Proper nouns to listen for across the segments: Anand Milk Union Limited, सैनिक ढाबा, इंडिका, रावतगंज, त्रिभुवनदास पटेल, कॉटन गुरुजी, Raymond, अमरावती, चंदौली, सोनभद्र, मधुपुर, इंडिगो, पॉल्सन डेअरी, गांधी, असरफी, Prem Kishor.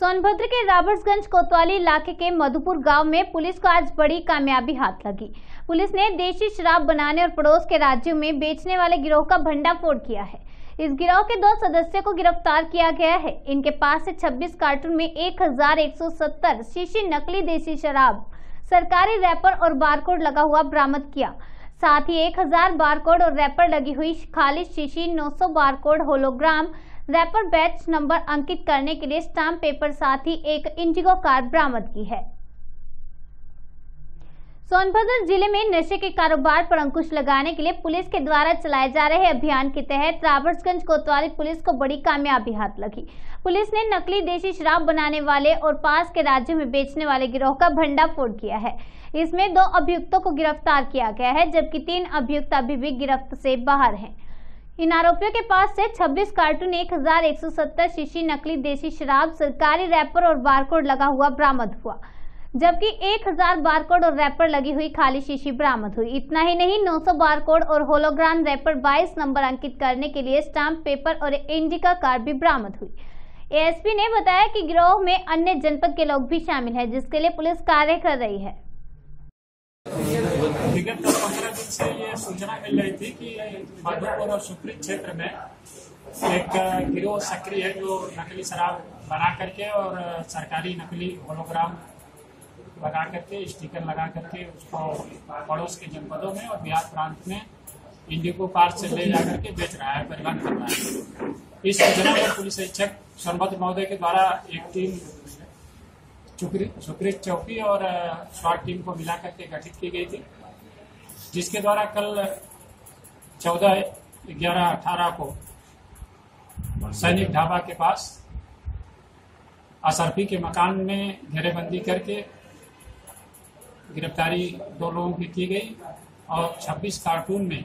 सोनभद्र के रावतगंज कोतवाली इलाके के मधुपुर गांव में पुलिस को आज बड़ी कामयाबी हाथ लगी। पुलिस ने देशी शराब बनाने और पड़ोस के राज्यों में बेचने वाले गिरोह का भंडाफोड़ किया है। इस गिरोह के 2 सदस्यों को गिरफ्तार किया गया है। इनके पास से 26 कार्टून में 1170 शीशी नकली देशी शराब, सरकारी रैपर और बारकोड लगा हुआ बरामद किया। साथ ही 1000 बारकोड और रैपर लगी हुई खाली शीशी, 900 barcode, hologram, wrapper batch number अंकित करने के लिए स्टाम्प पेपर, साथ ही एक इंडिगो कार बरामद की है। सोनभद्र जिले में नशे के कारोबार पर अंकुश लगाने के लिए पुलिस के द्वारा चलाए जा रहे अभियान के तहत रावतगंज कोतवाली पुलिस को बड़ी कामयाबी हाथ लगी। पुलिस ने नकली देशी शराब बनाने वाले और पास के राज्यों में बेचने वाले गिरोह का भंडाफोड़ किया है। इसमें 2 अभियुक्तों को गिरफ्तार किया गया है, जबकि 3 अभियुक्त अभी भी गिरफ्त से बाहर हैं। इन आरोपियों के पास से 26 कार्टून, 1170 शीशी नकली देशी शराब, सरकारी रैपर और बारकोड लगा हुआ बरामद हुआ, जबकि 1000 बारकोड और रैपर लगी हुई खाली शीशी बरामद हुई। इतना ही नहीं, 900 बारकोड और होलोग्राम, रैपर 22 नंबर अंकित करने के लिए स्टाम्प पेपर और इंडिका कार भी बरामद हुई। एएसपी ने बताया कि गिरोह में अन्य जनपद के लोग भी शामिल है, जिसके लिए पुलिस कार्य कर रही है। विगत 15 दिन से ये सूचना मिल रही थी कि मधुपुर और सुप्रीम क्षेत्र में एक गिरोह सक्रिय है जो नकली शराब बना करके और सरकारी नकली होलोग्राम लगा करके, स्टिकर लगा करके उसको पड़ोस के जनपदों में और बिहार प्रांत में इंडिगो कार से ले जा करके बेच रहा है, परिवहन कर रहा है। इस सूचना पर पुलिस अधीक्षक सोनभद्र महोदय के द्वारा एक टीम सुकृत चौकी और स्वाट टीम को मिला करके गठित की गई थी, जिसके द्वारा कल 14/11/18 को सैनिक ढाबा के पास असरफी के मकान में घेरेबंदी करके गिरफ्तारी 2 लोगों की गई और 26 कार्टून में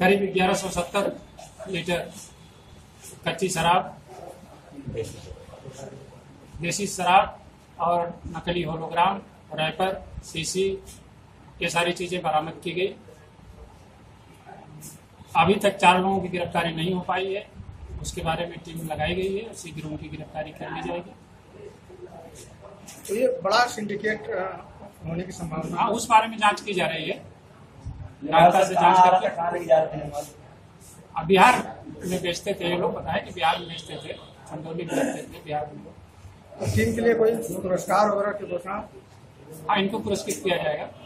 करीब 1170 लीटर कच्ची शराब, देसी शराब और नकली होलोग्राम, रैपर, शीशी, ये सारी चीजें बरामद की गई। अभी तक 4 लोगों की गिरफ्तारी नहीं हो पाई है, उसके बारे में टीम लगाई गई है, उसी गिरोह की गिरफ्तारी कर ली जाएगी। तो ये बड़ा सिंडिकेट होने की संभावना, हाँ, उस बारे में जांच की जा रही है। से जांच करके बिहार में बेचते थे ये लोग, बताया कि बिहार में बेचते थे, चंदौली में बेचते थे बिहार में। टीम के लिए कोई पुरस्कार वगैरह की घोषणा? हाँ, इनको पुरस्कृत किया जाएगा।